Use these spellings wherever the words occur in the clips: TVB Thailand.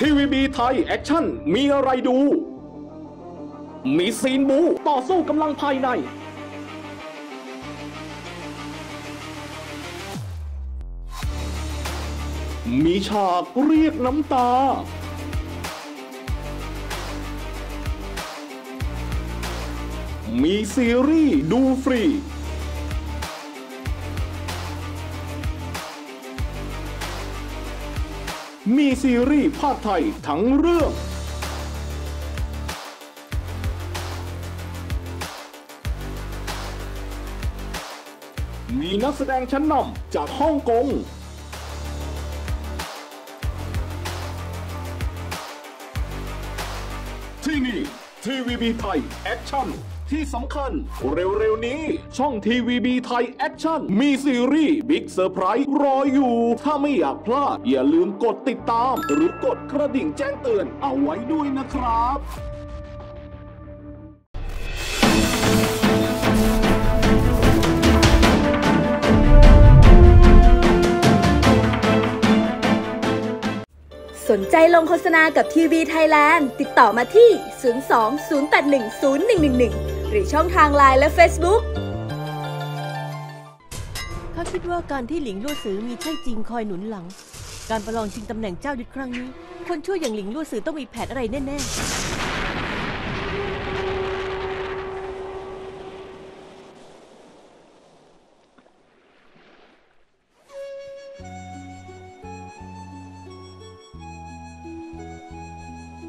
ทีวีบีไทยแอคชั่นมีอะไรดูมีซีนบูต่อสู้กำลังภายในมีฉากเรียกน้ำตามีซีรีส์ดูฟรีมีซีรีส์ภาคไทยทั้งเรื่องมีนักแสดงชั้นนำจากฮ่องกงที่นี่ทีวีบีไทยแอคชั่นที่สำคัญเร็วๆนี้ช่องทีวีบีไทยแอคชั่นมีซีรีส์บิ๊กเซอร์ไพรส์รออยู่ถ้าไม่อยากพลาดอย่าลืมกดติดตามหรือกดกระดิ่งแจ้งเตือนเอาไว้ด้วยนะครับสนใจลงโฆษณากับทีวีไทยแลนด์ติดต่อมาที่ 02-081-0111 หรือช่องทาง LINE และ Facebook เขาคิดว่าการที่หลิงลู่ซือมีใช่จริงคอยหนุนหลังการประลองชิงตำแหน่งเจ้ายุทธครั้งนี้คนชั่วอย่างหลิงลู่ซือต้องมีแผนอะไรแน่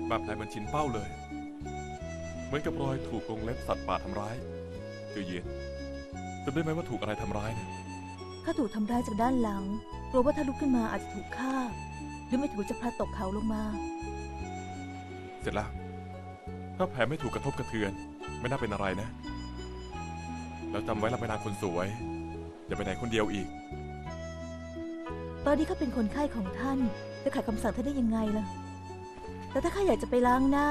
แบบไหนมันชินเป้าเลยเหมือนกับรอยถูกกรงเล็บสัตว์ป่าทำร้ายคือเย็นจำได้ไหมว่าถูกอะไรทำร้ายเนี่ยข้าถูกทำร้ายจากด้านหลังกลัวว่าถ้าลุกขึ้นมาอาจจะถูกฆ่าหรือไม่ถูกจะพลัดตกเขาลงมาเสร็จแล้วถ้าแผลไม่ถูกกระทบกระเทือนไม่น่าเป็นอะไรนะแล้วจำไว้ละแม่นางคนสวยอย่าไปไหนคนเดียวอีกตอนนี้ข้าเป็นคนไข้ของท่านจะขัดคำสั่งท่านได้ยังไงล่ะแต่ถ้าข้าอยากจะไปล้างหน้า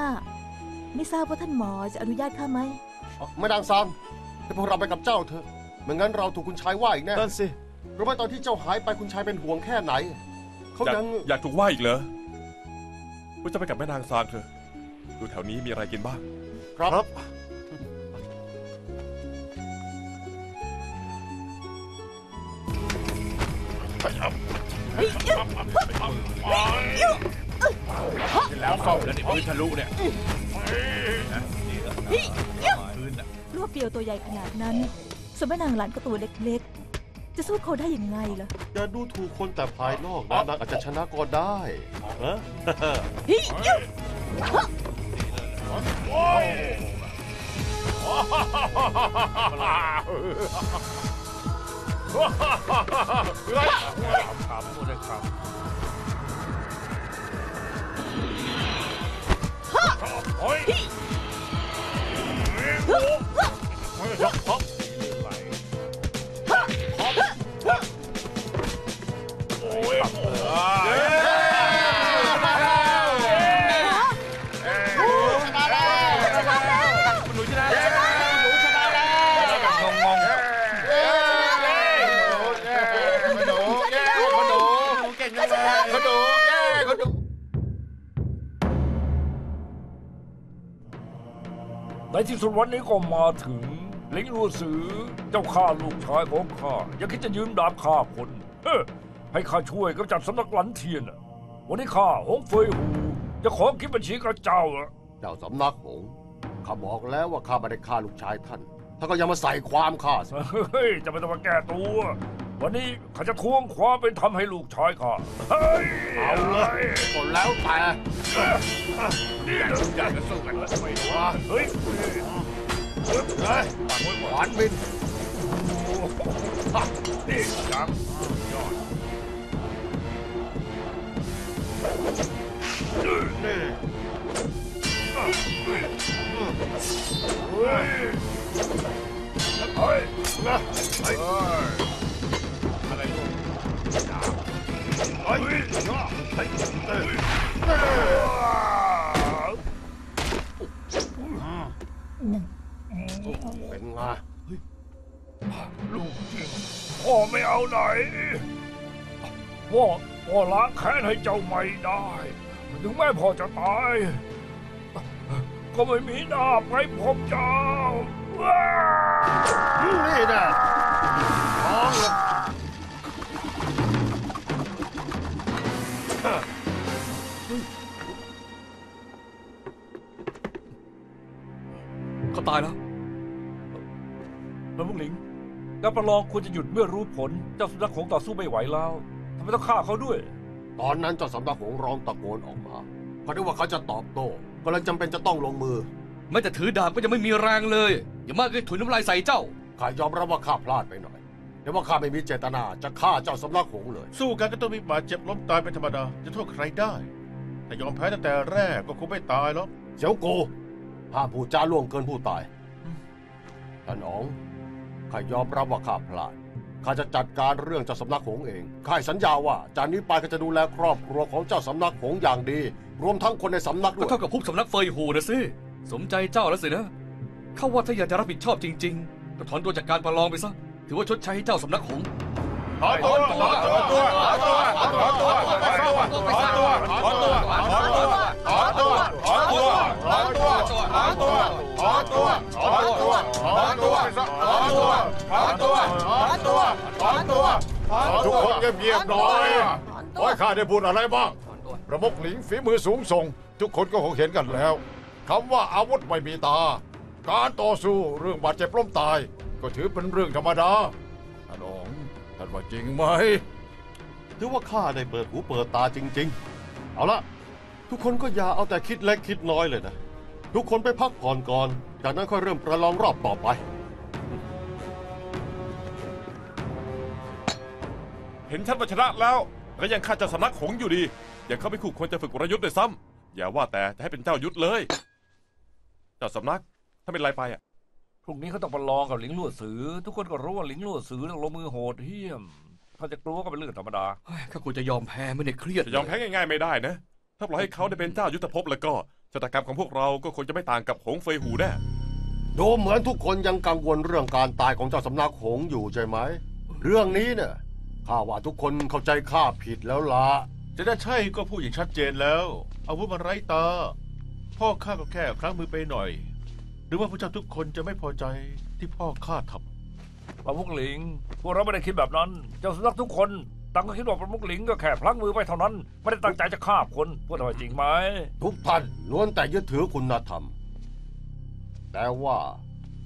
ไม่ทราบว่าท่านหมอจะอนุญาตข้าไหมไม่ดังซ้ำแต่พวกเราไปกับเจ้าเถอะไม่งั้นเราถูกคุณชายว่าอีกแน่นั่นสิรู้ไหมตอนที่เจ้าหายไปคุณชายเป็นห่วงแค่ไหนเขายังอยากถูกว่าอีกเหรอว่าจะไปกับแม่นางซางเถอะดูแถวนี้มีอะไรกินบ้างครับแล้วเฝ้าแล้วในพื้นทะลุเนี่ยรวบเดียวตัวใหญ่ขนาดนั้นสมัยนางหลานก็ตัวเล็กๆจะสู้เขาได้ยังไงล่ะอย่าดูถูกคนแต่ภายนอกนะนางอาจจะชนะก็ได้ในที่สุดวันนี้ก็มาถึงหลิงลู่ซือเจ้าข้าลูกชายของข้าอย่าคิดจะยืมดาบข้าคนให้ข้าช่วยกำจัดสำนักหลันเทียนวันนี้ข้าหงเฟยหูจะขอคิดบัญชีกับเจ้าเจ้าสำนักหงข้าบอกแล้วว่าข้าไม่ได้ฆ่าลูกชายท่านถ้าก็ยังมาใส่ความข้าจะไม่ต้องมาแก้ตัววันนี้ข้าจะทวงความเป็นธรรมให้ลูกชายข้าเอาเลยหมดแล้วแต่อยากจะสู้กันแล้วไปวะหวานบินเด็กครับยอดอะไรลูกดาบเฮ้ยยอดเป็นไงลูกจริงพ่อไม่เอาไหนพ่อล้างแค้นให้เจ้าไม่ได้ ถึงแม่พ่อจะตายก็ไม่มีหน้าไปพบเจ้านี่นะท้องเลยเขาตายแล้วแล้วมุงหลิงแล้วประลองควรจะหยุดเมื่อรู้ผลเจ้าสุนัขของต่อสู้ไม่ไหวแล้วทำไมต้องฆ่าเขาด้วยตอนนั้นเจ้าสำนักหงร้องตะโกนออกมาเพราะนึกว่าเขาจะตอบโต้ก็เลยจำเป็นจะต้องลงมือแม้แต่ถือดาบก็ยังไม่มีแรงเลยอย่ามากเลยถุยน้ำลายใส่เจ้าข้ายอมรับว่าข้าพลาดไปหน่อยแต่ว่าข้าไม่มีเจตนาจะฆ่าเจ้าสำนักหงเลยสู้กันก็ต้องมีบาดเจ็บล้มตายเป็นธรรมดาจะโทษใครได้แต่ยอมแพ้ตั้งแต่แรกก็คงไม่ตายหรอกเจ้าโกห้ามผู้จ้าล่วงเกินผู้ตายท่านอ๋องข้ายอมรับว่าข้าพลาดข้าจะจัดการเรื่องเจ้าสำนักหงส์เองข้าสัญญาว่าจากนี้ไปข้าจะดูแลครอบครัวของเจ้าสำนักหงส์อย่างดีรวมทั้งคนในสำนักด้วยก็เท่ากับผู้สำนักเฟยหูนะสิสมใจเจ้าแล้วสินะข้าว่าถ้าอยากจะรับผิดชอบจริงๆก็ถอนตัวจากการประลองไปซะถือว่าชดใช้เจ้าสำนักหงส์ถอนตัวถอนตัวถอนตัวถอนตัวถอนตัวถอนตัวถอนตัวถอนตัวถอนตัวถอนตัวถอนตัวถอนตัวถอนตัวถอนตัวถอนตัวถอนตัวถอนตัวถอนตัวถอนตัวทุกคนเงียบๆหน่อยขอให้ข้าได้พูดอะไรบ้างประมุขหลิงฝีมือสูงส่งทุกคนก็คงเห็นกันแล้วคำว่าอาวุธไม่มีตาการต่อสู้เรื่องบาดเจ็บล้มตายก็ถือเป็นเรื่องธรรมดาท่านอ๋องท่านว่าจริงไหมถือว่าข้าได้เปิดหูเปิดตาจริงๆเอาละทุกคนก็อย่าเอาแต่คิดเล็กคิดน้อยเลยนะทุกคนไปพักผ่อนก่อนจากนั้นค่อยเริ่มประลองรอบต่อไปเห็นท่านชนะแล้วและยังข้าเจ้าสำนักหงส์อยู่ดีอย่าเข้าไปขู่ควรจะฝึกวรยุทธ์ด้วยซ้ำอย่าว่าแต่จะให้เป็นเจ้ายุทธเลยเจ้าสำนักถ้าเป็นไรไปอ่ะพรุ่งนี้เขาต้องประลองกับหลิงลั่วสือทุกคนก็รู้ว่าหลิงลั่วสือต้องลงมือโหดเหี้ยมถ้าจะกลัวก็เป็นเรื่องธรรมดาข้าควรจะยอมแพ้ไม่ได้เครียดยอมแพ้ง่ายๆไม่ได้นะถ้าปล่อยให้เขาได้เป็นเจ้ายุทธภพแล้วก็ชะตากรรมของพวกเราก็คงจะไม่ต่างกับหงส์เฟยหูแน่ดูเหมือนทุกคนยังกังวลเรื่องการตายของเจ้าสำนักหงส์อยู่ใช่ไหมเรื่องนี้เนี่ยข้าว่าทุกคนเข้าใจข้าผิดแล้วล่ะจะได้ใช่ก็พูดอย่างชัดเจนแล้วอาวุธมันไร้ตาพ่อข้าก็แค่ครั้งมือไปหน่อยหรือว่าพวกเจ้าทุกคนจะไม่พอใจที่พ่อข้าทำประมุขหลิงพวกเราไม่ได้คิดแบบนั้นเจ้าสำนักทุกคนต่างก็คิดว่าประมุขหลิงก็แค่พลั้งมือไปเท่านั้นไม่ได้ตั้งใจจะฆ่าคนพูดอะไรจริงไหมทุกท่านล้วนแต่ยึดถือคุณธรรมแต่ว่า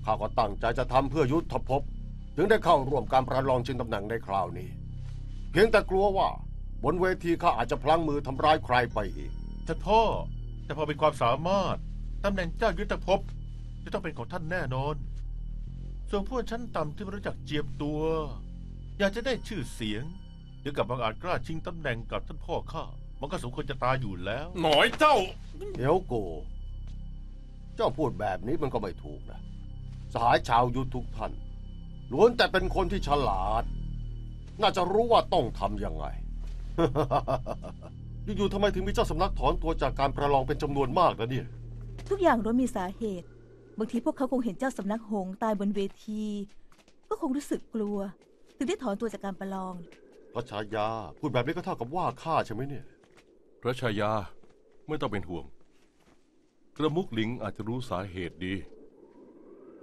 ข้าก็ตั้งใจจะทำเพื่อยุทธภพถึงได้เข้าร่วมการประลองชิงตำแหน่งในคราวนี้เพียงแต่กลัวว่าบนเวทีข้าอาจจะพลั้งมือทำร้ายใครไปอีกท่านพ่อแต่พอเป็นความสามารถตำแหน่งเจ้ายุทธภพจะต้องเป็นของท่านแน่นอนส่วนพวกชั้นต่ำที่ไม่รู้จักเจียมตัวอยากจะได้ชื่อเสียงหรือกับบางอาจกล้าชิงตำแหน่งกับท่านพ่อข้ามันก็สมควรจะตายอยู่แล้วหน่อยเจ้าเดี๋ยวโกเจ้าพูดแบบนี้มันก็ไม่ถูกนะสหายชาวยุทธทุกท่านล้วนแต่เป็นคนที่ฉลาดน่าจะรู้ว่าต้องทำยังไง อยู่ๆทำไมถึงมีเจ้าสำนักถอนตัวจากการประลองเป็นจำนวนมากนะเนี่ยทุกอย่างล้วนมีสาเหตุบางทีพวกเขาคงเห็นเจ้าสำนักหงส์ตายบนเวทีก็คงรู้สึกกลัวถึงได้ถอนตัวจากการประลองพระชายาพูดแบบนี้ก็เท่ากับว่าข้าใช่ไหมเนี่ยพระชายาไม่ต้องเป็นห่วงกระมุกหลิงอาจจะรู้สาเหตุดี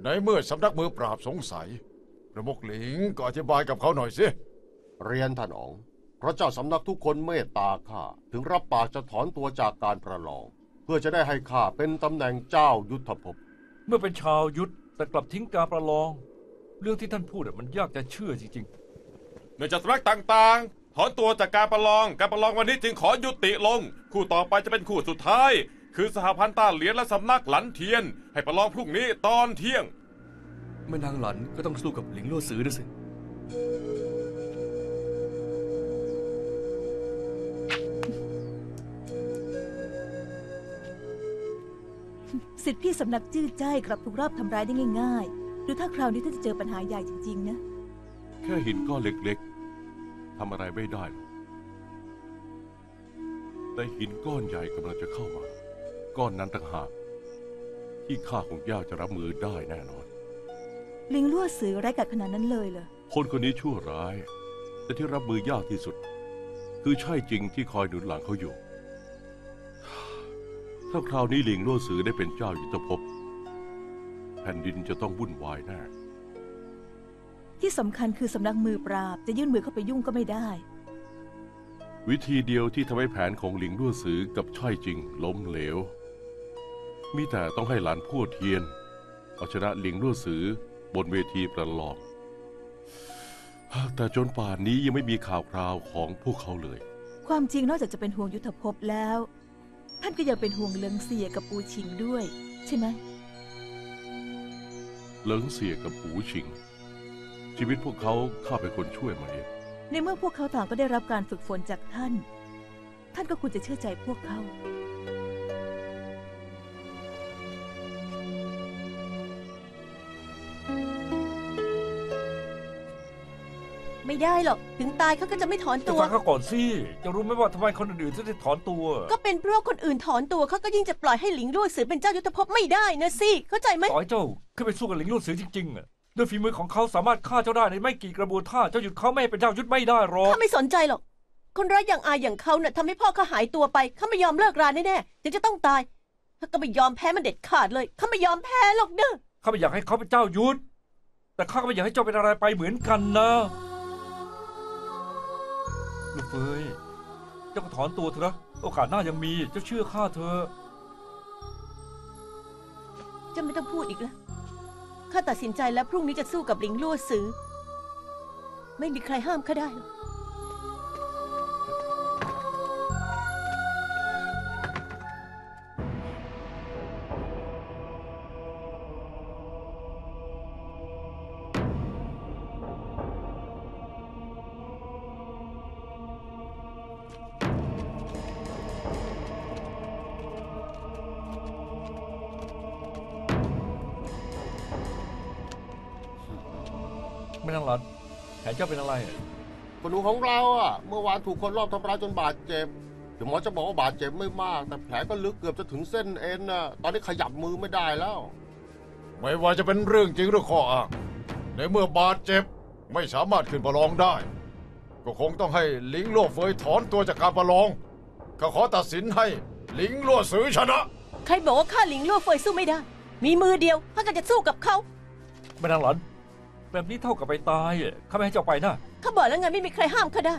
ในเมื่อสำนักมือปราบสงสัยกระมุกหลิงก็อธิบายกับเขาหน่อยสิเรียนท่านอ๋องพระเจ้าสำนักทุกคนเมตตาข้าถึงรับปากจะถอนตัวจากการประลองเพื่อจะได้ให้ข้าเป็นตำแหน่งเจ้ายุทธภพเมื่อเป็นชาวยุทธแต่กลับทิ้งการประลองเรื่องที่ท่านพูดมันยากจะเชื่อจริงๆในจักรวรรดิต่างๆถอนตัวจากการประลองวันนี้จึงขอยุติลงคู่ต่อไปจะเป็นคู่สุดท้ายคือสหพันธ์ต้าเหรียญและสำนักหลันเทียนให้ประลองพรุ่งนี้ตอนเที่ยงแม่นางหลันก็ต้องสู้กับหลิงลั่วสือด้วยสิสิทธิพี่สำนักจื้อใจกลับถูกรอบทำร้ายได้ง่ายๆดูถ้าคราวนี้ท่านจะเจอปัญหาใหญ่จริงๆนะแค่หินก้อนเล็กๆทำอะไรไม่ได้หรอกแต่หินก้อนใหญ่กำลังจะเข้ามาก้อนนั้นต่างหากที่ข้าของย่าจะรับมือได้แน่นอนลิงลั่วสือไร้กัดขนาดนั้นเลยเหรอคนคนนี้ชั่วร้ายแต่ที่รับมือยากที่สุดคือใช่จริงที่คอยหนุนหลังเขาอยู่ ถ้าคราวนี้หลิงลั่วซือได้เป็นเจ้ายุทธภพแผ่นดินจะต้องวุ่นวายแน่ที่สำคัญคือสำนักมือปราบจะยื่นมือเข้าไปยุ่งก็ไม่ได้วิธีเดียวที่ทำให้แผนของหลิงลั่วซือกับช่อยจริงล้มเหลวมีแต่ต้องให้หลานพั่วเทียนเอาชนะหลิงลั่วซือบนเวทีประลองแต่จนป่านนี้ยังไม่มีข่าวคราวของพวกเขาเลยความจริงนอกจากจะเป็นห่วงยุทธภพแล้วท่านก็ยังเป็นห่วงเลิงเสี่ยกับปูชิงด้วยใช่ไหมเลิงเสี่ยกับปูชิงชีวิตพวกเขาข้าเป็นคนช่วยมาเองในเมื่อพวกเขาต่างก็ได้รับการฝึกฝนจากท่านก็ควรจะเชื่อใจพวกเขาไม่ได้หรอกถึงตายเขาก็จะไม่ถอนตัวฟังเขาก่อนสิจะรู้ไหมว่าทำไมคนอื่นๆถึงถอนตัวก็เป็นเพราะคนอื่นถอนตัวเขาก็ยิ่งจะปล่อยให้หลิงลู่ซือเป็นเจ้ายุทธภพไม่ได้นะสิเข้าใจไหมต่อยเจ้าขึ้นไปสู้กับหลิงลู่ซือจริงๆอ่ะด้วยฝีมือของเขาสามารถฆ่าเจ้าได้ในไม่กี่กระบวนท่าเจ้าหยุดเขาไม่เป็นเจ้ายุทธไม่ได้หรอกข้าไม่สนใจหรอกคนร้ายอย่างอายอย่างเขาเนี่ยทำให้พ่อเขาหายตัวไปเขาไม่ยอมเลิกราแน่ๆจะต้องตายเขาก็ไม่ยอมแพ้มันเด็ดขาดเลยเขาไม่ยอมแพ้หรอกเด้อข้าไม่อยากให้เขาเป็นเจ้ายุทธแต่ข้าก็ไม่อยากให้เจ้าเป็นอะไรไปเหมือนกันนะลูกเฟยเจ้าก็ถอนตัวเถอะโอกาสหน้ายังมีเจ้าเชื่อข้าเถอะเจ้าไม่ต้องพูดอีกแล้วข้าตัดสินใจแล้วพรุ่งนี้จะสู้กับหลิงลั่วซือไม่มีใครห้ามข้าได้หรอกไม่ต้องหลอดแขนเจ้าเป็นอะไรคนหนูของเราอ่ะเมื่อวานถูกคนรอบทำร้ายจนบาดเจ็บถึงหมอจะบอกว่าบาดเจ็บไม่มากแต่แผลก็ลึกเกือบจะถึงเส้นเอ็นอ่ะตอนนี้ขยับมือไม่ได้แล้วไม่ว่าจะเป็นเรื่องจริงหรือข้ออ้างในเมื่อบาดเจ็บไม่สามารถขึ้นประลองได้ก็คงต้องให้หลิงลั่วเฟยถอนตัวจากการประลองก็ขอตัดสินให้หลิงลั่วซือชนะใครบอกว่าข้าหลิงลั่วเฟยสู้ไม่ได้มีมือเดียวข้าก็จะสู้กับเขาไม่ต้องหลอดแบบนี้เท่ากับไปตายข้าไม่ให้เจ้าไปนะข้าบอกแล้วไงไม่มีใครห้ามข้าได้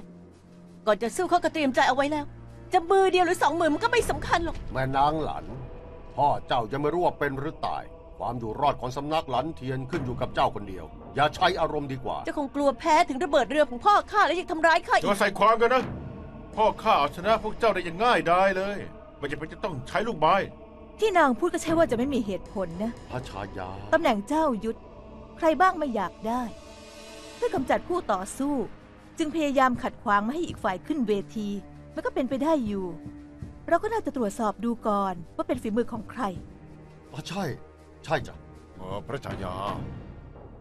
ก่อนจะสู้เขาก็เตรียมใจเอาไว้แล้วจะมือเดียวหรือสองมือมันก็ไม่สำคัญหรอกแม่นางหลันพ่อเจ้าจะไม่รู้ว่าเป็นหรือตายความอยู่รอดของสำนักหลันเทียนขึ้นอยู่กับเจ้าคนเดียวอย่าใช้อารมณ์ดีกว่าเจ้าคงกลัวแพ้ถึงระเบิดเรือของพ่อข้าและยังทำร้ายข้าอีกจะใส่ความกันนะพ่อข้าเอาชนะพวกเจ้าได้อย่างง่ายดายเลยไม่จำเป็นจะต้องใช้ลูกไม้ที่นางพูดก็ใช่ว่าจะไม่มีเหตุผลนะพระชายาตำแหน่งเจ้ายุทธใครบ้างไม่อยากได้เพื่อกำจัดผู้ต่อสู้จึงพยายามขัดขวางไม่ให้อีกฝ่ายขึ้นเวทีมันก็เป็นไปได้อยู่เราก็น่าจะตรวจสอบดูก่อนว่าเป็นฝีมือของใครอ๋อใช่จ้ะพระชายา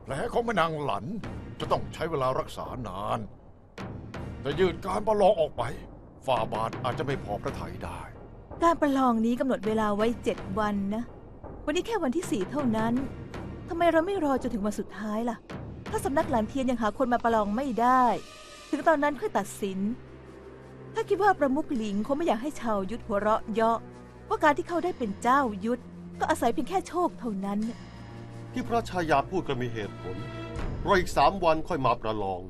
แผลของแม่นางหลันจะต้องใช้เวลารักษานานแต่ยืดการประลองออกไปฝ่าบาทอาจจะไม่พอพระทัยได้การประลองนี้กำหนดเวลาไว้7วันนะวันนี้แค่วันที่4เท่านั้นทำไมเราไม่รอจนถึงวันสุดท้ายล่ะถ้าสำนักหลันเทียนยังหาคนมาประลองไม่ได้ถึงตอนนั้นค่อยตัดสินถ้าคิดว่าประมุขหลิงคงไม่อยากให้ชาวยุทธหัวเราะเยาะว่าการที่เขาได้เป็นเจ้ายุทธก็อาศัยเพียงแค่โชคเท่านั้นที่พระชายาพูดก็มีเหตุผลรออีก3วันค่อยมาประลอง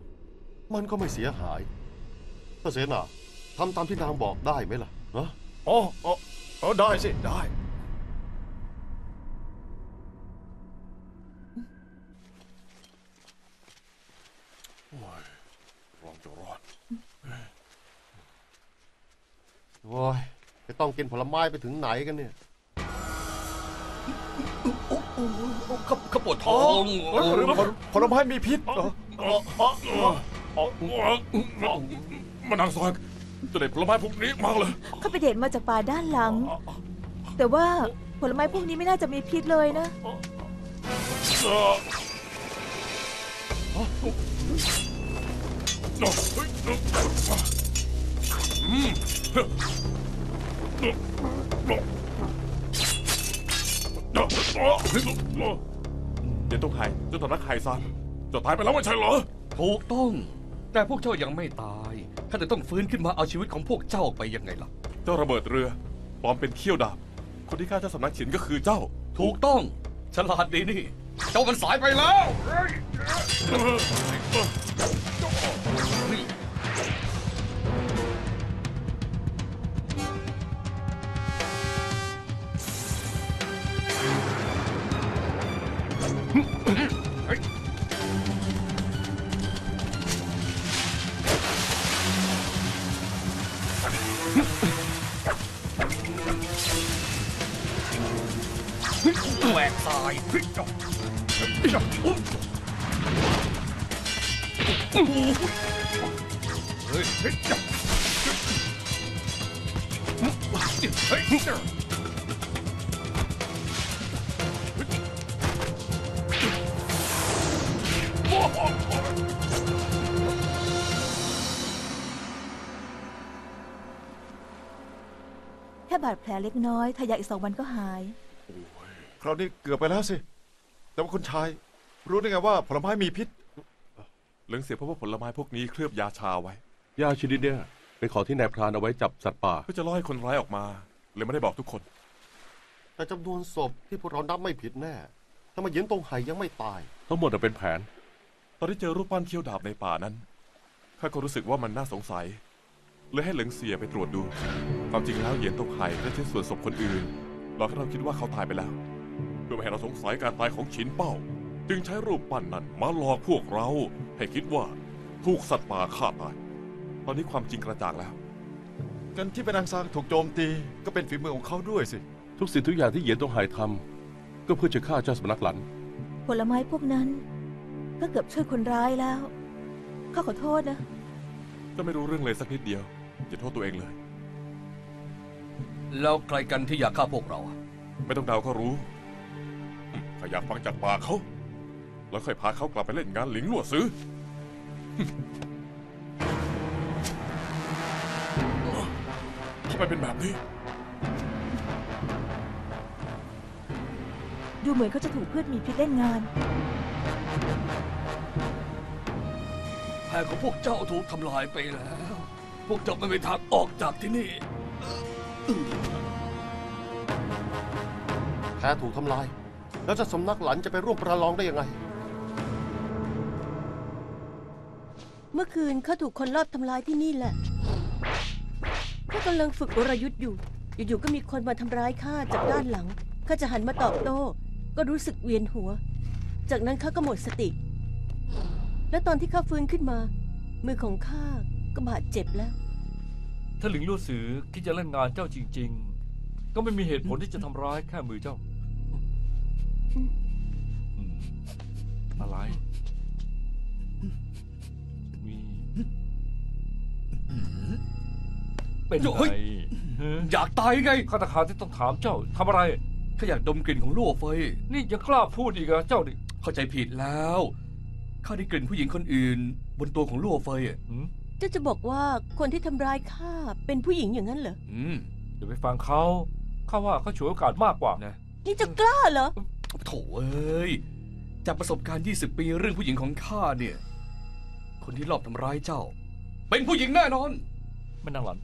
มันก็ไม่เสียหายพระเสนาทำตามที่นางบอกได้ไหมล่ะนะอ๋อได้สิได้โอ้ยจะต้องกินผลไม้ไปถึงไหนกันเนี่ยข้าปวดท้องผลไม้มีพิษมานางซอยจะได้ผลไม้พวกนี้มากเลยข้าไปเด็ดมาจากป่าด้านหลังแต่ว่าผลไม้พวกนี้ไม่น่าจะมีพิษเลยนะเดี๋ยวต้องหายเจ้าตอนนักหายซานจะตายไปแล้วไม่ใช่เหรอถูกต้องแต่พวกเจ้ายังไม่ตายข้าจะต้องฟื้นขึ้นมาเอาชีวิตของพวกเจ้าไปยังไงล่ะเจ้าระเบิดเรือปลอมเป็นเขี้ยวดาบ คนที่ฆ่าเจ้าสำนักฉินก็คือเจ้าถูกต้องฉลาดดีนี่เจ้ามันสายไปแล้วแค่บาดแผลเล็กน้อยทายาอีก2 วันก็หายคราวนี้เกือบไปแล้วสิแต่ว่าคุณชายรู้ได้ไงว่าผลไม้มีพิษเรื่องเสียเพราะว่าผลไม้พวกนี้เคลือบยาชาไว้ยาชนิดเนี่ยเป็นของที่นายพรานเอาไว้จับสัตว์ป่าเพื่อจะล่อให้คนร้ายออกมาเลยไม่ได้บอกทุกคนแต่จำนวนศพที่พวกเรานับไม่ผิดแน่ทำไมเย็นตรงไหยังไม่ตายทั้งหมดเป็นแผนตอนที่เจอรูปปั้นเขี้ยวดาบในป่านั้นข้าก็รู้สึกว่ามันน่าสงสัยเลยให้เหลิงเสียไปตรวจดูความจริงแล้วเหยียนตกไห่ได้ใช้ส่วนศพคนอื่นเราแค่เราคิดว่าเขาตายไปแล้วด้วยเหตุเราสงสัยการตายของฉินเป้าจึงใช้รูปปั้นนั้นมาหลอกพวกเราให้คิดว่าถูกสัตว์ป่าฆ่าตายตอนนี้ความจริงกระจ่างแล้วกันที่เป็นนางซางถูกโจมตีก็เป็นฝีมือของเขาด้วยสิทุกสิ่งทุกอย่างที่เหยียนตกไห่ทำก็เพื่อจะฆ่าเจ้าสำนักหลันผลไม้พวกนั้นก็เกือบช่วยคนร้ายแล้วข้าขอโทษนะก็ไม่รู้เรื่องเลยสักนิดเดียวอย่าโทษตัวเองเลยแล้วใครกันที่อยากฆ่าพวกเราไม่ต้องเดาก็รู้ถ้าอยากฟังจากปากเขาแล้วค่อยพาเขากลับไปเล่นงานหลิงหลั่วซื้อ ทำไมเป็นแบบนี้ดูเหมือนเขาจะถูกพืชมีพิษเล่นงานแผนของพวกเจ้าถูกทำลายไปแล้วพวกเจ้าไม่มีทางออกจากที่นี่แพ้ถูกทำลายแล้วจะสำนักหลันจะไปร่วมประลองได้ยังไงเมื่อคืนเขาถูกคนลอบทำลายที่นี่แหละเขากำลังฝึกวรยุทธ์อยู่ก็มีคนมาทำร้ายข้าจากด้านหลังข้าจะหันมาตอบโต้ก็รู้สึกเวียนหัวจากนั้นข้าก็หมดสติและตอนที่ข้าฟื้นขึ้นมามือของข้าก็บาดเจ็บแล้วถ้าหลิงลู่สือคิดจะเล่นงานเจ้าจริงๆก็ไม่มีเหตุผลที่จะทำร้ายแค่มือเจ้าอะไรมีเป็นไงอยากตายไงข้าตะขาที่ต้องถามเจ้าทำอะไรข้าอยากดมกลิ่นของลู่เฟยนี่ยังกล้าพูดอีกเหรอเจ้าดิเข้าใจผิดแล้วข้าได้กลิ่นผู้หญิงคนอื่นบนตัวของลู่เฟยเจ้าจะบอกว่าคนที่ทำร้ายข้าเป็นผู้หญิงอย่างนั้นเหรออย่าไปฟังเขาข้าว่าเขาฉวยโอกาสมากกว่านะนี่จะกล้าเหรอโถเอ้ยจากประสบการณ์20 ปีเรื่องผู้หญิงของข้าเนี่ยคนที่ลอบทำร้ายเจ้าเป็นผู้หญิงแน่นอนไม่นางหลัน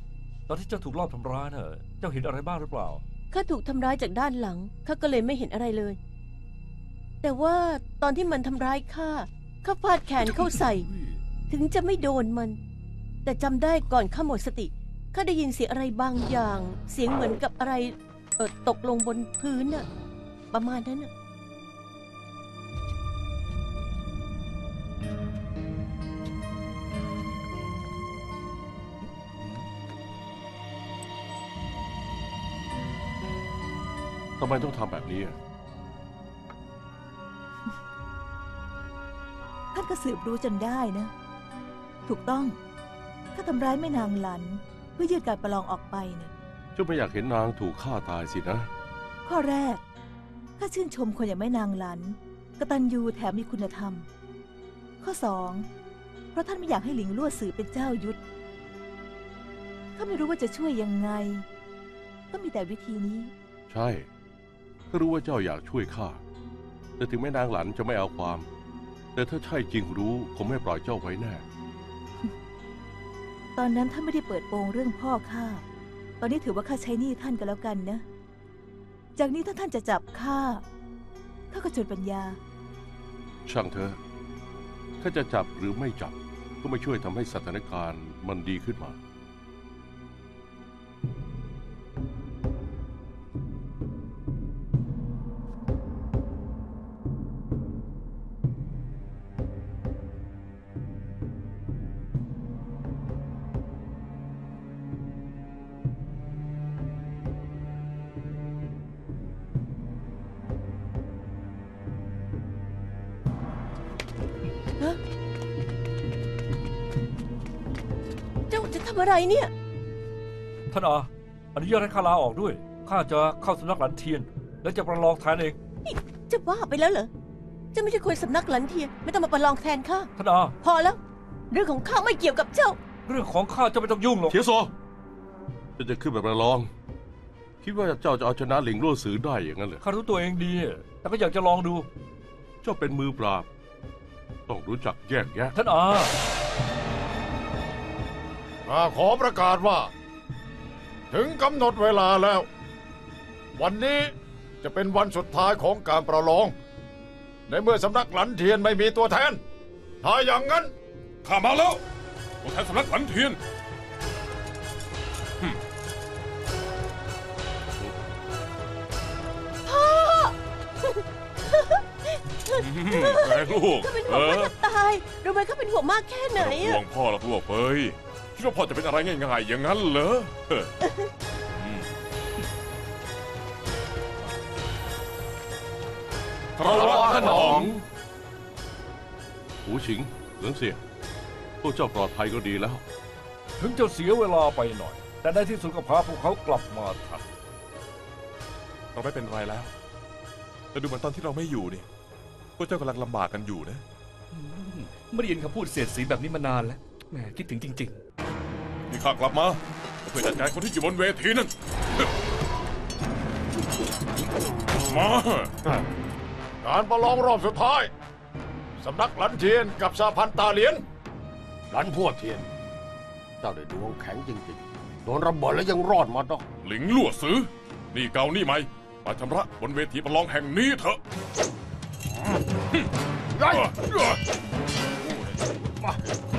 ตอนที่เจ้าถูกลอบทำร้ายเนอะเจ้าเห็นอะไรบ้างหรือเปล่าข้าถูกทำร้ายจากด้านหลังข้าก็เลยไม่เห็นอะไรเลยแต่ว่าตอนที่มันทำร้ายข้าฟาดแขนเข้าใส่ถึงจะไม่โดนมันแต่จำได้ก่อนข้าหมดสติข้าได้ยินเสียงอะไรบางอย่างเสียงเหมือนกับอะไรตกลงบนพื้นอะประมาณนั้นอะทำไมต้องทำแบบนี้อะท่านก็สืบรู้จนได้นะถูกต้องข้าทำร้ายแม่นางหลันเพื่อยืดการประลองออกไปนะเจ้าไม่อยากเห็นนางถูกฆ่าตายสินะข้อแรกข้าชื่นชมคนอย่างแม่นางหลันกตัญญูแถมมีคุณธรรมข้อ2เพราะท่านไม่อยากให้หลิงลั่วสือเป็นเจ้ายุทธข้าไม่รู้ว่าจะช่วยยังไงก็มีแต่วิธีนี้ใช่ข้ารู้ว่าเจ้าอยากช่วยข้าแต่ถึงแม่นางหลันจะไม่เอาความแต่ถ้าใช่จริงรู้คงไม่ปล่อยเจ้าไว้แน่ตอนนั้นท่านไม่ได้เปิดโปงเรื่องพ่อข้าตอนนี้ถือว่าข้าใช้หนี้ท่านก็แล้วกันนะ จากนี้ถ้าท่านจะจับข้าก็จดปัญญาช่างเถอะข้าจะจับหรือไม่จับก็ไม่ช่วยทำให้สถานการณ์มันดีขึ้นมาอะไรเนี่ยท่านอาอนุญาตให้ข้าลาออกด้วยข้าจะเข้าสำนักหลันเทียนและจะประลองแทนเองนี่จะบ้าไปแล้วเหรอจะไม่ใช่คนสำนักหลันเทียนไม่ต้องมาประลองแทนข้าท่านอาพอแล้วเรื่องของข้าไม่เกี่ยวกับเจ้าเรื่องของข้าจะไม่ต้องยุ่งหรอกเทียโซจะขึ้นแบบประลองคิดว่าเจ้าจะเอาชนะหลิงลู่สือได้อย่างนั้นเหรอข้ารู้ตัวเองดีแต่ก็อยากจะลองดูเจ้าเป็นมือปราบต้องรู้จักแยกแยะท่านอาข้าขอประกาศว่าถึงกำหนดเวลาแล้ววันนี้จะเป็นวันสุดท้ายของการประลองในเมื่อสำนักหลันเทียนไม่มีตัวแทนถ้าอย่างนั้นข้ามาแล้วตัวแทนสำนักหลันเทียนพ่อแม่ลูกข้าเป็นห่วงว่าจะตายรู้ไหมข้าเป็นห่วงมากแค่ไหนห่วงพ่อละพวกเอ้ยคิดว่าพ่อจะเป็นอะไรง่ายๆอย่างนั้นเหรอทะเลาะกันหนองหูชิงเหลืองเสียพวกเจ้าปลอดภัยก็ดีแล้วถึงจะเสียเวลาไปหน่อยแต่ในที่สุดก็พาพวกเขากลับมาทันเราไม่เป็นไรแล้วแต่ดูเหมือนตอนที่เราไม่อยู่นี่พวกเจ้ากำลังลำบากกันอยู่นะไม่ได้ยินคำพูดเสียดสีแบบนี้มานานแล้วแหมคิดถึงจริงๆนี่ข้ากลับมาเพื่อจัดการคนที่อยู่บนเวทีนั่นมาการประลองรอบสุดท้ายสำนักหลันเทียนกับสหพันธ์ตาเหลียนหลันพวกเทียนเจ้าได้ดวงแข็งจริงๆโดนระเบิดแล้วยังรอดมาดอกหลิงลู่สือนี่เก่านี่ใหม่มาชำระบนเวทีประลองแห่งนี้เถอะ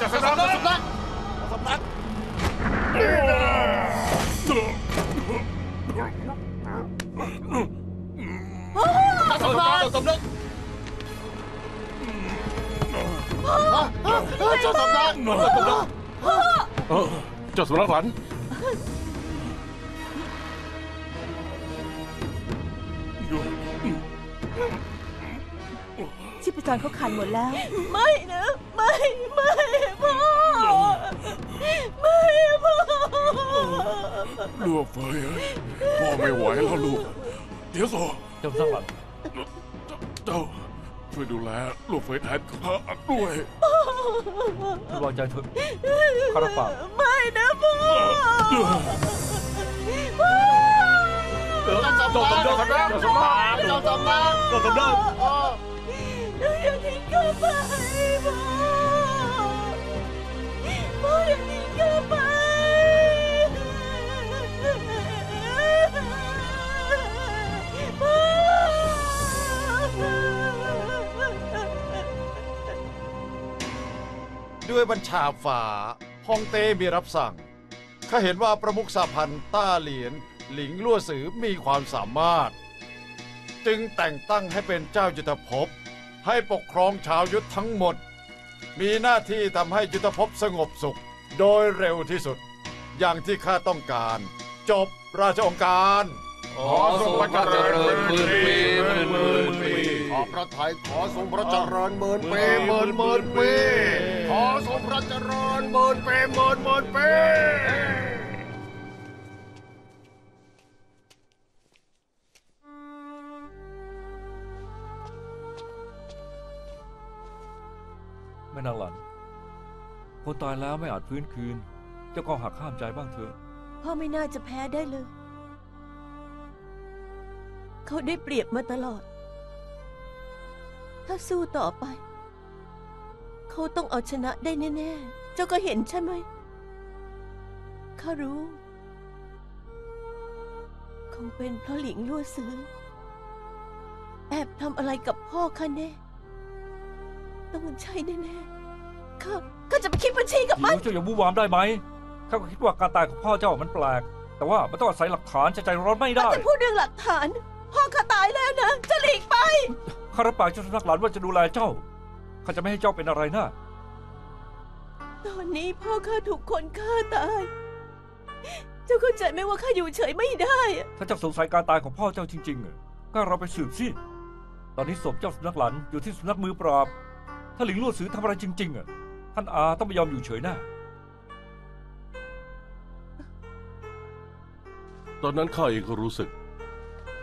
จะสนับสนุนนะสนับสนุนสนับสนุนเจ้าสนับสนุนเจ้าสนับสนุนชีพจรเขาขาดหมดแล้วไม่นะไม่พ่อไม่พ่อลูกเฟยพ่อไม่ไหวแล้วลูกเดี๋ยวส่อเจ้าสลัดเจ้าช่วยดูแลลูกเฟยแทนข้าด้วยรอใจเถอะข้ารับปากไม่นะพ่อเจ้าสมบัติเจ้าสมบัติเจ้าสมบัติเจ้าสมบัติอย่าทิ้งข้าไปพ่ออย่าทิ้งข้าไปพ่อด้วยบัญชาฝ่าฮ่องเต้มีรับสั่งข้าเห็นว่าประมุขสหพันธ์ต้าเหลียนหลิงลู่สือมีความสามารถจึงแต่งตั้งให้เป็นเจ้ายุทธภพ ให้ปกครองชาวยุทธทั้งหมดมีหน้าที่ทำให้ยุทธภพสงบสุขโดยเร็วที่สุดอย่างที่ข้าต้องการจบราชองค์การขอทรงพระเจริญหมื่นปีขอพระทัยขอทรงพระเจริญหมื่นปีขอทรงพระเจริญหมื่นปีไม่นานหลังคนตายแล้วไม่อาจฟื้นคืนเจ้าก็หักห้ามใจบ้างเถอะพ่อไม่น่าจะแพ้ได้เลยเขาได้เปรียบมาตลอดถ้าสู้ต่อไปเขาต้องเอาชนะได้แน่ๆเจ้าก็เห็นใช่ไหมข้ารู้คงเป็นเพราะหลิงลั่วซื้อแอบทำอะไรกับพ่อข้าแน่ต้องใช่แน่ๆข้าจะไปคิดบัญชีกับมันเจ้าอย่าบู๊วามได้ไหมข้าก็คิดว่าการตายของพ่อเจ้ามันแปลกแต่ว่ามันต้องอาศัยหลักฐานใจร้อนไม่ได้จะพูดเรื่องหลักฐานพ่อข้าตายแล้วนะจะหลีกไปข้ารับปากเจ้าสุนัขหลานว่าจะดูแลเจ้าข้าจะไม่ให้เจ้าเป็นอะไรนะตอนนี้พ่อข้าถูกคนฆ่าตายเจ้าเข้าใจไหมว่าข้าอยู่เฉยไม่ได้ถ้าเจ้าสงสัยการตายของพ่อเจ้าจริงๆก็เราไปสืบสิตอนนี้ศพเจ้าสุนัขหลานอยู่ที่สุนัขมือปราบถ้าหลิงลู่ซือทำอะไรจริงๆท่านอาต้องไม่ยอมอยู่เฉยนะตอนนั้นข้าเองก็รู้สึก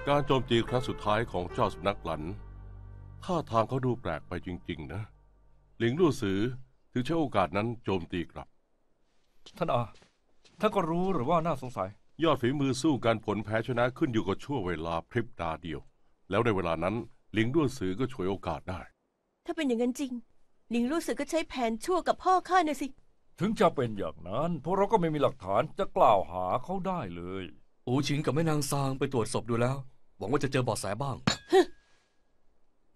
การโจมตีครั้งสุดท้ายของเจ้าสุนัขหลันท่าทางเขาดูแปลกไปจริงๆนะหลิงลู่ซือถึงใช้โอกาสนั้นโจมตีกลับท่านอาท่านก็รู้หรือว่าน่าสงสัยยอดฝีมือสู้การผลแพ้ชนะขึ้นอยู่กับชั่วเวลาพริบตาเดียวแล้วในเวลานั้นหลิงลู่ซือก็ฉวยโอกาสได้ถ้าเป็นอย่างนั้นจริงหลิงลู่ซือก็ใช้แผนชั่วกับพ่อข้าน่ะสิถึงจะเป็นอย่างนั้นพวกเราก็ไม่มีหลักฐานจะกล่าวหาเขาได้เลยอู๋ชิงกับแม่นางซางไปตรวจศพดูแล้วหวังว่าจะเจอเบาะแสบ้าง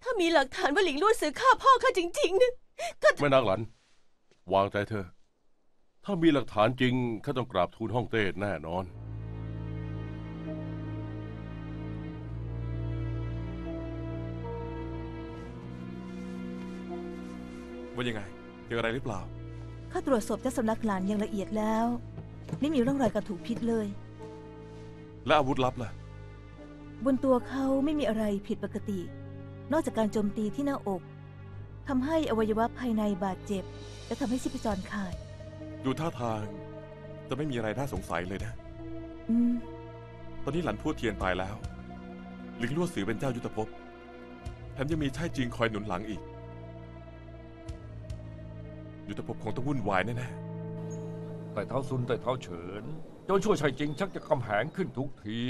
ถ้ามีหลักฐานว่าหลิงลู่ซือฆ่าพ่อข้าจริงๆนะแม่นางหลันวางใจเธอถ้ามีหลักฐานจริงข้าต้องกราบทูลฮ่องเต้แน่นอนว่ายังไงเจออะไรหรือเปล่าข้าตรวจสอบเจ้าสำนักหลานอย่างละเอียดแล้วไม่มีร่องรอยการถูกพิษเลยและอาวุธลับล่ะบนตัวเขาไม่มีอะไรผิดปกตินอกจากการโจมตีที่หน้าอกทำให้อวัยวะภายในบาดเจ็บและทำให้ชีพจรขาดดูท่าทางจะไม่มีอะไรน่าสงสัยเลยนะตอนนี้หลันพูดเทียนตายแล้วหลิงลู่ซือเป็นเจ้ายุทธภพแถมยังมีชายจีนคอยหนุนหลังอีกยุทธภพคงต้องวุ่นวายแน่ๆแต่เท้าซุนแต่เท้าเฉินเจ้าชั่วชัยจริงชักจะกำแหงขึ้นทุกที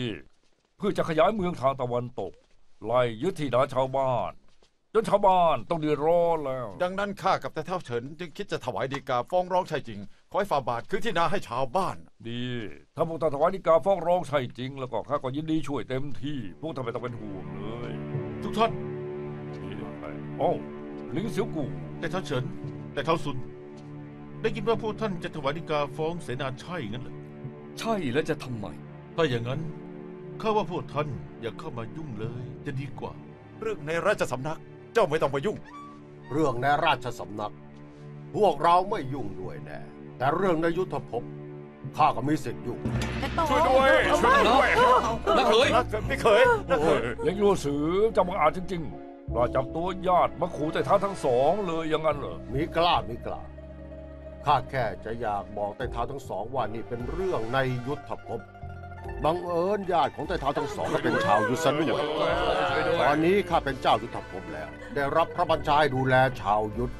เพื่อจะขยายเมืองทางตะวันตกไล่ยึดที่นาชาวบ้านจนชาวบ้านต้องเดือดร้อนแล้วดังนั้นข้ากับแต่เท่าเฉินจึงคิดจะถวายฎีกาฟ้องร้องชัยจริงขอให้ฝ่าบาทคือที่นาให้ชาวบ้านดีถ้าพวกท่านถวายฎีกาฟ้องร้องชัยจริงแล้วก็ข้าก็ยินดีช่วยเต็มที่พวกท่านไม่ต้องเป็นห่วงเลยทุกท่านโอ้หลิงเสี่ยวกู่แต่เท่าเฉินแต่เท่าซุนได้ยินว่าพวกท่านจะถวายฎีกาฟ้องเสนาชัยงั้นเหรอใช่แล้วจะทำไมถ้าอย่างนั้นข้าว่าพวกท่านอย่าเข้ามายุ่งเลยจะดีกว่าเรื่องในราชสำนักเจ้าไม่ต้องมายุ่งเรื่องในราชสำนักพวกเราไม่ยุ่งด้วยแน่แต่เรื่องในยุทธภพข้าก็มีสิทธิ์ยุ่งช่วยด้วยนักเขยไม่เคยนักเขยหลิงลู่ซือเจ้าบังอาจจริงๆเราจับตัวญาติมาขู่แต่เท้าทั้งสองเลยอย่างนั้นเหรอมีกล้าข้าแค่จะอยากบอกไต่เท้าทั้งสองว่านี่เป็นเรื่องในยุทธภพบังเอิญญาติของไต่เท้าทั้งสองก็เป็นชาวยุทธด้วยตอนนี้ข้าเป็นเจ้ายุทธภพแล้วได้รับพระบัญชาดูแลชาวยุทธ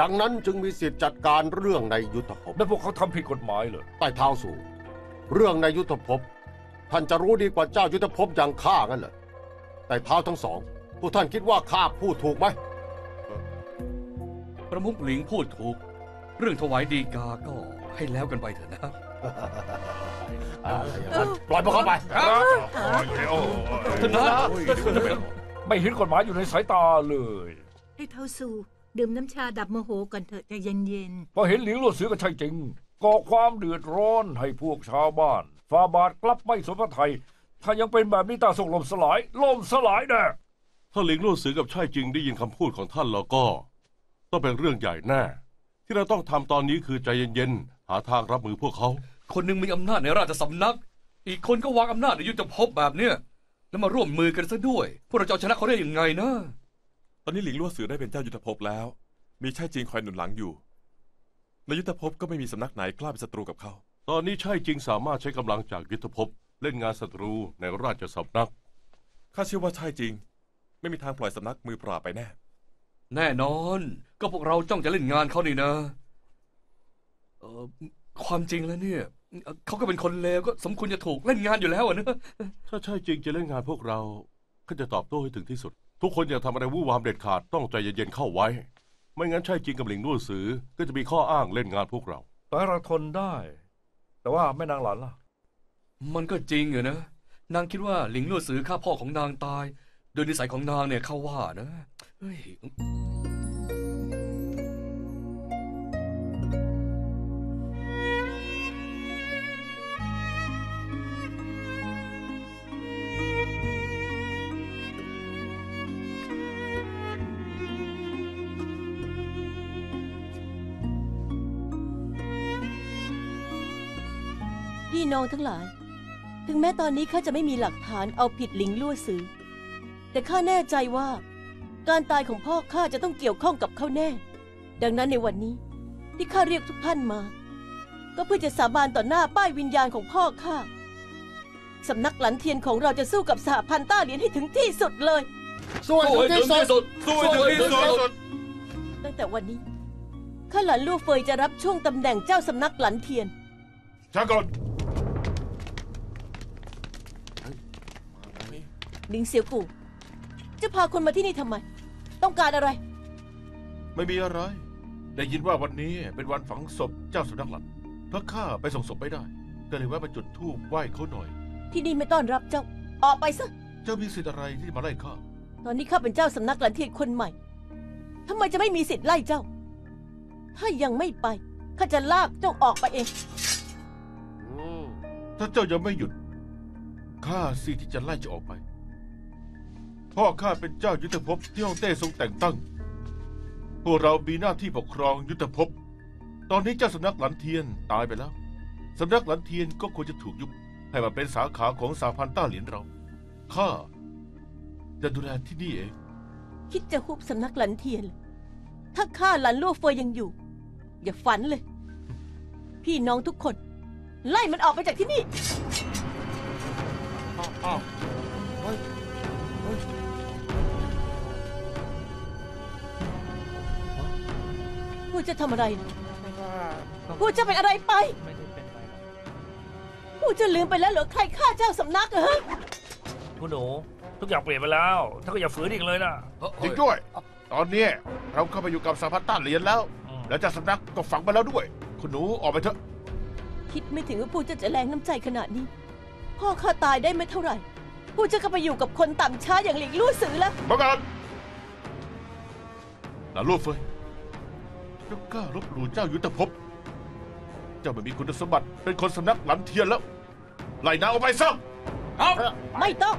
ดังนั้นจึงมีสิทธิจัดการเรื่องในยุทธภพแล้วพวกเขาทำผิดกฎหมายเหรอไต่เท้าสู่เรื่องในยุทธภพท่านจะรู้ดีกว่าเจ้ายุทธภพอย่างข้ากันเหรอไต่เท้าทั้งสองพวกท่านคิดว่าข้าพูดถูกไหมประมุขหลิงพูดถูกเรื่องถวายฎีกาก็ให้แล้วกันไปเถอะนะปล่อยพวกเขาไปท่านนะไม่เห็นกฎหมายอยู่ในสายตาเลยให้เท้าสู่ดื่มน้ำชาดับโมโหก่อนเถอะใจเย็นๆพอเห็นหลิงลู่ซือก็ใช่จริงก่อความเดือดร้อนให้พวกชาวบ้านฝ่าบาทกลับไม่สนพระไทยถ้ายังเป็นแบบนี้ตาส่งลมสลายแน่ ถ้าลิงลู่สือกับช่ายจิงได้ยินคำพูดของท่านแล้วก็ต้องเป็นเรื่องใหญ่แน่ที่เราต้องทำตอนนี้คือใจเย็นๆหาทางรับมือพวกเขาคนหนึ่งมีอำนาจในราชสำนักอีกคนก็วางอำนาจในยุทธภพแบบเนี้ยแล้วมาร่วมมือกันซะด้วยพวกเราจะเอาชนะเขาได้ยังไงนะตอนนี้ลิงลู่สือได้เป็นเจ้ายุทธภพแล้วมีช่ายจิงคอยหนุนหลังอยู่ในยุทธภพก็ไม่มีสำนักไหนกล้าเป็นศัตรูกับเขาตอนนี้ช่ายจิงสามารถใช้กำลังจากยุทธภพเล่นงานศัตรูในราชสำนักข้าเชื่อว่าช่ายจิงไม่มีทางปล่อยสำนักมือเปล่าไปแน่นอนก็พวกเราจ้องจะเล่นงานเขานี่นะความจริงแล้วเนี่ยเขาก็เป็นคนเลวก็สมควรจะถูกเล่นงานอยู่แล้วนะถ้าช่ายจิงจะเล่นงานพวกเราก็จะตอบโต้ให้ถึงที่สุดทุกคนอย่าทำอะไรวุ่นวามเด็ดขาดต้องใจเย็นๆเข้าไว้ไม่งั้นช่ายจิงกับหลิงลู่สือก็จะมีข้ออ้างเล่นงานพวกเราต่อให้เราทนได้แต่ว่าแม่นางหลานล่ะมันก็จริงอยู่นะนางคิดว่าหลิงลู่สือฆ่าพ่อของนางตายโดยนิสัยของนางเนี่ยเข้าว่านะเฮ้ยพี่น้องทั้งหลายถึงแม้ตอนนี้ข้าจะไม่มีหลักฐานเอาผิดหลิงลู่สือแต่ข้าแน่ใจว่าการตายของพ่อข้าจะต้องเกี่ยวข้องกับเขาแน่ดังนั้นในวันนี้ที่ข้าเรียกทุกท่านมาก็เพื่อจะสาบานต่อหน้าป้ายวิญญาณของพ่อข้าสำนักหลันเทียนของเราจะสู้กับสหพันธ์ต้าเหรียญให้ถึงที่สุดเลยสู้ให้ถึงที่สุดสู้ให้ถึงที่สุดตั้งแต่วันนี้ข้าหลันลู่เฟยจะรับช่วงตำแหน่งเจ้าสำนักหลันเทียนช้าก่อนลิงเสี่ยวกู่จะพาคนมาที่นี่ทำไมต้องการอะไรไม่มีอะไรได้ยินว่าวันนี้เป็นวันฝังศพเจ้าสำนักหลันเพราะข้าไปส่งศพไม่ได้ก็เลยแวะมาจุดธูปไหว้เขาหน่อยที่นี่ไม่ต้อนรับเจ้าออกไปซะเจ้ามีสิทธิ์อะไรที่มาไล่ข้าตอนนี้ข้าเป็นเจ้าสำนักหลันเทียนคนใหม่ทำไมจะไม่มีสิทธิ์ไล่เจ้าถ้ายังไม่ไปข้าจะลากเจ้าออกไปเองถ้าเจ้ายังไม่หยุดข้าสิที่จะไล่เจ้าออกไปพ่อข้าเป็นเจ้ายุทธภพที่ฮ่องเต้ทรงแต่งตั้งพวกเรามีหน้าที่ปกครองยุทธภพตอนนี้เจ้าสำนักหลันเทียนตายไปแล้วสำนักหลันเทียนก็ควรจะถูกยุบให้มาเป็นสาขาของสหพันธ์ต้าเหรียญเราข้าจะดูแลที่นี่เองคิดจะฮุบสำนักหลันเทียนถ้าข้าหลันลู่เฟยยังอยู่อย่าฝันเลยพี่น้องทุกคนไล่มันออกไปจากที่นี่ผู้จะทำอะไรผู้จะเป็นอะไรไปผู้จะลืมไปแล้วเหรอใครฆ่าเจ้าสำนักเหรอคุณหนูทุกอย่างเปลี่ยนไปแล้วถ้าก็อย่าฝืนอีกเลยนะจริงด้วยตอนนี้เราเข้าไปอยู่กับสหพันธ์ต้าเหรียญแล้วแล้วเจ้าสำนักก็ฝังไปแล้วด้วยคุณหนูออกไปเถอะคิดไม่ถึงว่าผู้จะแรงน้ำใจขนาดนี้พ่อข้าตายได้ไม่เท่าไหร่ผู้จะเข้าไปอยู่กับคนต่ำช้าอย่างหลิงลู่สือแล้วบังเอิญหลานลูกเฟยเจ้ากล้าลบหลู่เจ้ายุทธภพเจ้าไม่มีคุณสมบัติเป็นคนสำนักหลันเทียนแล้วไล่นางออกไปซะเอาไม่ต้อง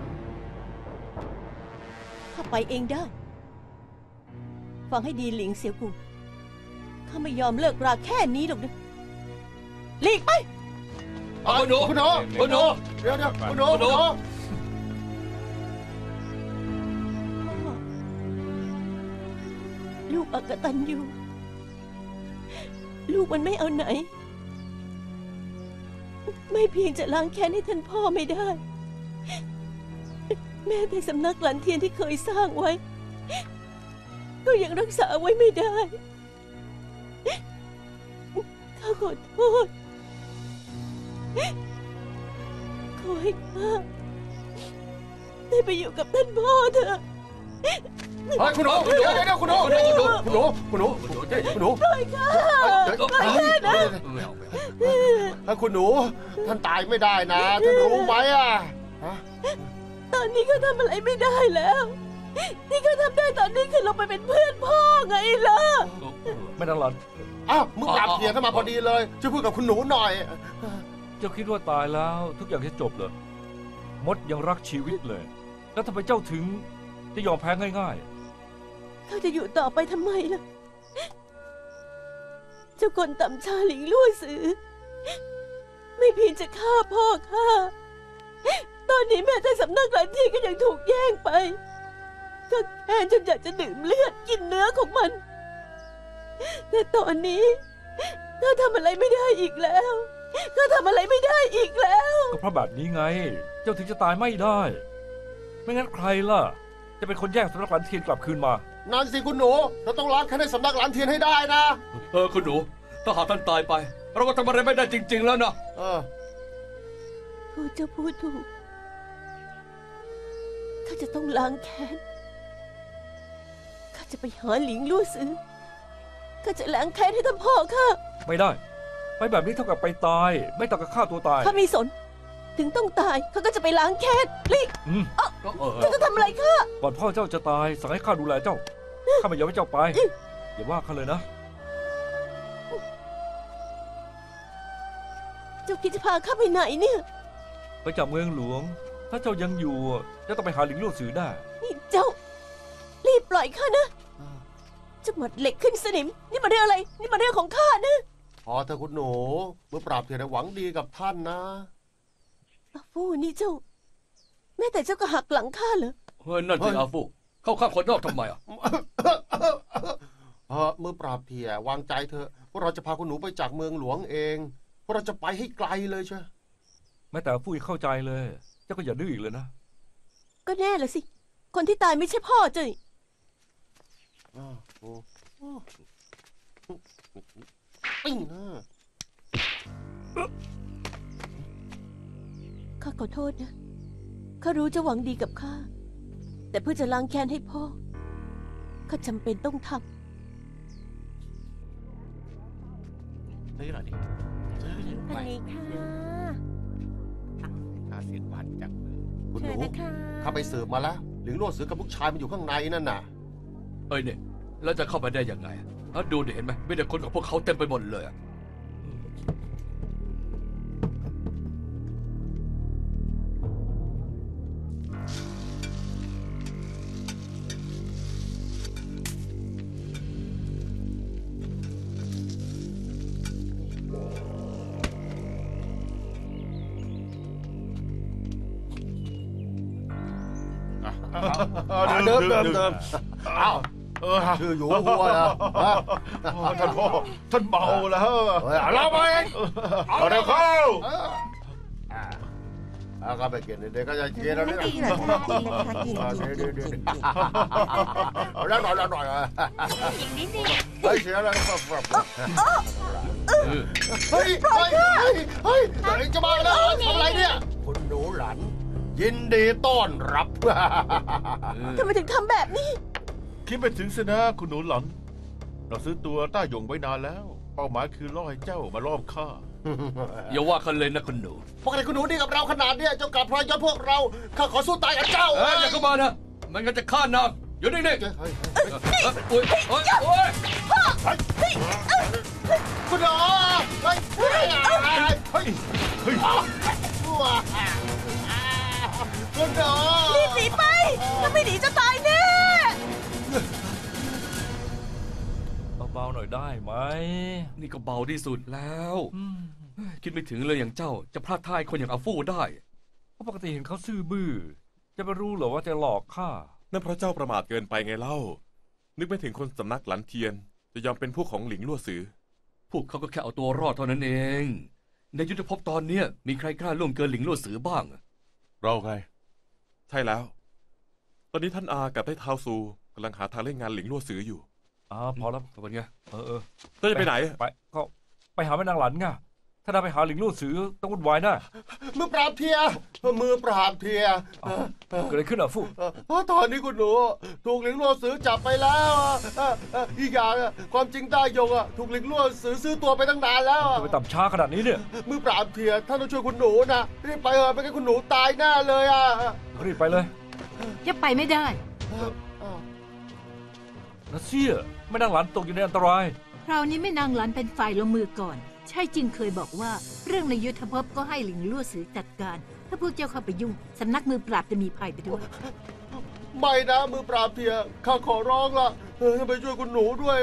ข้าไปเองได้ฟังให้ดีหลิงเสี่ยวกู่ข้าไม่ยอมเลิกราแค่นี้หรอกนะหลีกไปคุณหนูเดี๋ยวคุณหนูลูกอกตัญญูลูกมันไม่เอาไหนไม่เพียงจะล้างแค้นให้ท่านพ่อไม่ได้แม้แต่สำนักหลันเทียนที่เคยสร้างไว้ก็ยังรักษาไว้ไม่ได้ข้าขอโทษขอให้ข้าได้ไปอยู่กับท่านพ่อเถอะคุณหนูถ้าคุณหนูท่านตายไม่ได้นะท่านรู้ไหมอ่ะตอนนี้ก็ทำอะไรไม่ได้แล้วนี่ก็ทำได้ตอนนี้คือลงไปเป็นเพื่อนพ่อไงล่ะไม่ต้องหลอนอ้าวมึงกลับเขียนเข้ามาพอดีเลยช่วยพูดกับคุณหนูหน่อยเจ้าคิดว่าตายแล้วทุกอย่างจะจบเหรอมดยังรักชีวิตเลยแล้วทำไมเจ้าถึง จะยอมแพ้ง่ายๆเขาจะอยู่ต่อไปทำไมล่ะเจ้าคนต่ำชาหลิงลู่สือไม่เพียงจะฆ่าพ่อข้าตอนนี้แม้แต่สำนักหลานที่ก็ยังถูกแย่งไปก็แค้นจนอยากจะดื่มเลือดกินเนื้อของมันแต่ตอนนี้ข้าทำอะไรไม่ได้อีกแล้วข้าทำอะไรไม่ได้อีกแล้วก็เพราะแบบนี้ไงเจ้าถึงจะตายไม่ได้ไม่งั้นใครล่ะจะเป็นคนแย่งสำนักหลานเทียนกลับคืนมานั่นสิคุณหนูเราต้องล้างแค้นในสำนักหลานเทียนให้ได้นะคุณหนูถ้าหากท่านตายไปเราก็ทำอะไรไม่ได้จริงๆแล้วนะเจ้าพูดถูกข้าจะต้องล้างแค้นข้าจะไปหาหลิงลู่ซือข้าจะล้างแค้นให้ท่านพ่อข้าไม่ได้ไปแบบนี้เท่ากับไปตายไม่ต่างกับฆ่าตัวตายข้าไม่สนถึงต้องตายข้าก็จะไปล้างแค้นลิเจ้าจะทำอะไรข้าก่อนพ่อเจ้าจะตายสั่งให้ข้าดูแลเจ้าข้าไม่ยอมให้เจ้าไปอย่าว่าข้าเลยนะเจ้าคิดจะพาข้าไปไหนเนี่ยไปจากเมืองหลวงถ้าเจ้ายังอยู่เจ้าต้องไปหาหลิงลู่สือได้นี่เจ้ารีบปล่อยข้านะเจ้าหมดเหล็กขึ้นสนิมนี่มาเรื่องอะไรนี่มาเรื่องของข้านะพอเธอคุณหนูเมื่อปราบเธอได้หวังดีกับท่านนะอาฟูนี่เจ้าแม้แต่เจ้าก็หักหลังข้าเหรอเฮ้ยนั่นสิอาฟูเข้าข้างคนนอกทำไมอ่ะเมื่อปราบเพียวางใจเธอพวกเราจะพาคุณหนูไปจากเมืองหลวงเองพวกเราจะไปให้ไกลเลยใช่แม้แต่อาฟูเข้าใจเลยเจ้าก็อย่าดื้ออีกเลยนะก็แน่ละสิคนที่ตายไม่ใช่พ่อเจ้ยข้าขอโทษนะข้ารู้จะหวังดีกับข้าแต่เพื่อจะล้างแค้นให้พ่อข้าจำเป็นต้องทำนี่หรอดิอันนี้ค่ะเสียงหวานจังคุณหนูข้าไปสืบมาแล้วหลิงลู่สือกับลูกชายมันอยู่ข้างในนั่นน่ะเอ้ยเนี่ยแล้วจะเข้าไปได้ยังไงดูเห็นไหมไม่ได้คนของพวกเขาเต็มไปหมดเลยเดิมอ้าวคืออยู่หัวนะท่านพ่อท่านเบาแล้วเราไปเอาเดี๋ยวเข้าก็ไปกินเด็กก็จะกินแล้วนี่กินแล้วหน่อยเฮ้ยเสียแล้วเฮ้ยจะมาแล้วทำไรเนี่ยคุณหนูหลันยินดีต้อนรับทำไมถึงทำแบบนี้คิดไปถึงสินะคุณหนูหลันเราซื้อตัวต้าหยงไว้นานแล้วเป้าหมายคือล่อให้เจ้ามาล้อมข้าอย่าว่ากันเลยนะคุณหนูพวกอะไรคุณหนูนี่กับเราขนาดเนี้ยเจ้ากลับพลอยย้อนพวกเราข้าขอสู้ตายกับเจ้าอย่าเข้ามานะมันก็จะฆ่านางอยู่นิ่งๆคุณหนูคุณหนูรีบหนีไปถ้าไม่หนีจะตายแน่เบาหน่อยได้ไหมนี่ก็เบาที่สุดแล้วคิดไม่ถึงเลยอย่างเจ้าจะพลาดท่าคนอย่างอาฟูได้เพราะปกติเห็นเขาซื่อบื้อจะไปรู้เหรอว่าจะหลอกข้านั่นเพราะเจ้าประมาทเกินไปไงเล่านึกไม่ถึงคนสำนักหลันเทียนจะยอมเป็นพวกของหลิงลู่สือพวกเขาก็แค่เอาตัวรอดเท่านั้นเองในยุทธภพตอนนี้มีใครกล้าล่วงเกินหลิงลู่สือบ้างเราไงใช่แล้วตอนนี้ท่านอากับไต้เท้าซูกำลังหาทางเล่นงานหลิงลู่สืออยู่พอแล้วเป็นไงจะไปไหนไปหาแม่นางหลันไงถ้าได้ไปหาหลิงลู่สือต้องวุ่นวายแน่มือปราบเทียเกิดอะไรขึ้นอ่ะฟูตอนนี้คุณหนูถูกหลิงลู่สือจับไปแล้วอีกอย่างความจริงต้าหยงถูกหลิงลู่สือซื้อตัวไปตั้งนานแล้วไปต่ำช้าขนาดนี้เนี่ยมือปราบเทียท่านต้องช่วยคุณหนูนะรีบไปไม่งั้นคุณหนูตายแน่เลยรีบไปเลยอย่าไปไม่ได้นัสเซียแม่นางหลันตกอยู่ในอันตรายคราวนี้แม่นางหลันเป็นฝ่ายลงมือก่อนใช่จริงเคยบอกว่าเรื่องในยุทธภพก็ให้หลิงลู่สือจัดการถ้าพวกเจ้าเข้าไปยุ่งสำนักมือปราบจะมีภัยไปด้วย ไม่นะมือปราบเพียข้าขอร้องละท่านไปช่วยคุณหนูด้วย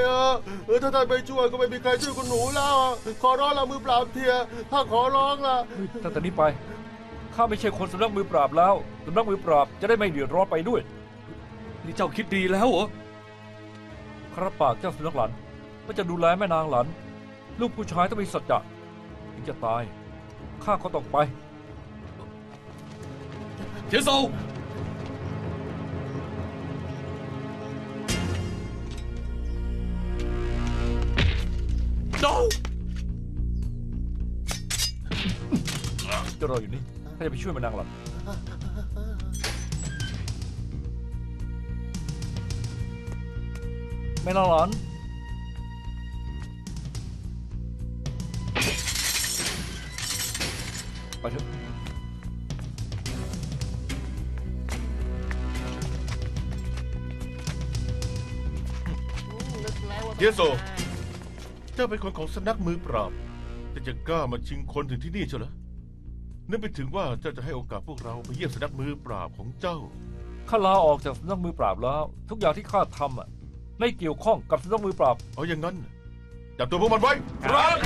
ถ้าท่านไปช่วยก็ไม่มีใครช่วยคุณหนูแล้วขอร้องละมือปราบเพียข้าขอร้องละตั้งแต่นี้ไปข้าไม่ใช่คนสำนักมือปราบแล้วสำนักมือปราบจะได้ไม่เดือดร้อนไปด้วยนี่เจ้าคิดดีแล้วเหรอครับปากเจ้าสำนักหลันว่าจะดูแลแม่นางหลันลูกผู้ชายต้องมีสัจจะถึงจะตายข้าก็ต้องไปเทียนโซเจ้ารออยู่นี่ถ้าจะไปช่วยแม่นางหลันแม่นางหลันไปเถอะเทียนโซเจ้าเป็นคนของสำนักมือปราบแต่จะกล้ามาชิงคนถึงที่นี่เชียวเหรอนึกไปถึงว่าเจ้าจะให้โอกาสพวกเราไปเยี่ยมสำนักมือปราบของเจ้าข้าลาออกจากสำนักมือปราบแล้วทุกอย่างที่ข้าทำไม่เกี่ยวข้องกับสำนักมือปราบเอาอย่างนั้นจับตัวพวกมันไว้ครับเ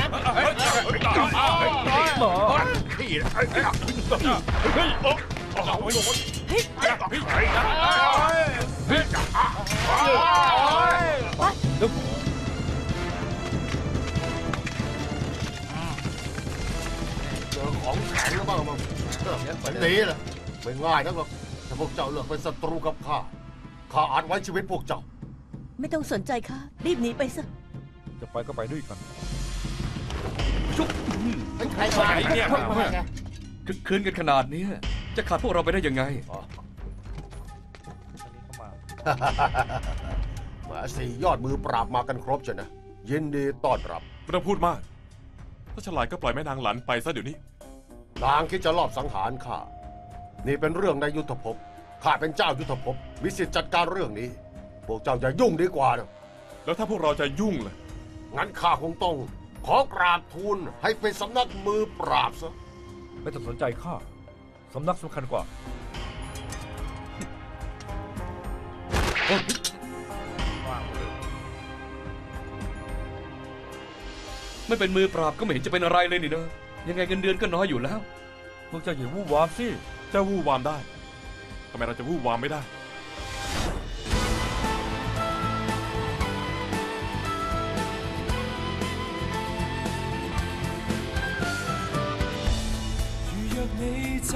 จอของแข็งแล้วบ้างมั้งตีล่ะไม่ง่ายนักหรอกแต่พวกเจ้าเลือกเป็นศัตรูกับข้าข้าอาจไว้ชีวิตพวกเจ้าไม่ต้องสนใจข้ารีบหนีไปซะจะไปก็ไปด้วยกันชุบเป็นใครมาเนี่ยคืนกันขนาดนี้จะขาดพวกเราไปได้ยังไงมาสี่ยอดมือปราบมากันครบจ้ะนะยินดีต้อนรับไม่ต้องพูดมากถ้าฉลาดก็ปล่อยแม่นางหลันไปซะเดี๋ยวนี้นางคิดจะลอบสังหารข้านี่เป็นเรื่องในยุทธภพข้าเป็นเจ้ายุทธภพมีสิทธิ์จัดการเรื่องนี้พวกเจ้าอย่ายุ่งดีกว่านะแล้วถ้าพวกเราจะยุ่งล่ะงั้นข้าคงต้องขอกราบทูลให้เป็นสำนักมือปราบซะไม่ต้องสนใจข้าสำนักสำคัญกว่าไม่เป็นมือปราบก็ไม่เห็นจะเป็นอะไรเลยนี่นะยังไงเงินเดือนก็น้อยอยู่แล้วพวกเจ้าอย่าวู่วามสิเจ้าวู่วามได้ทำไมเราจะวู่วามไม่ได้走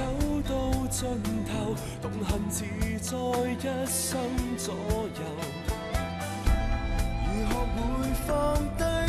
到盡頭，痛恨自在一生左右。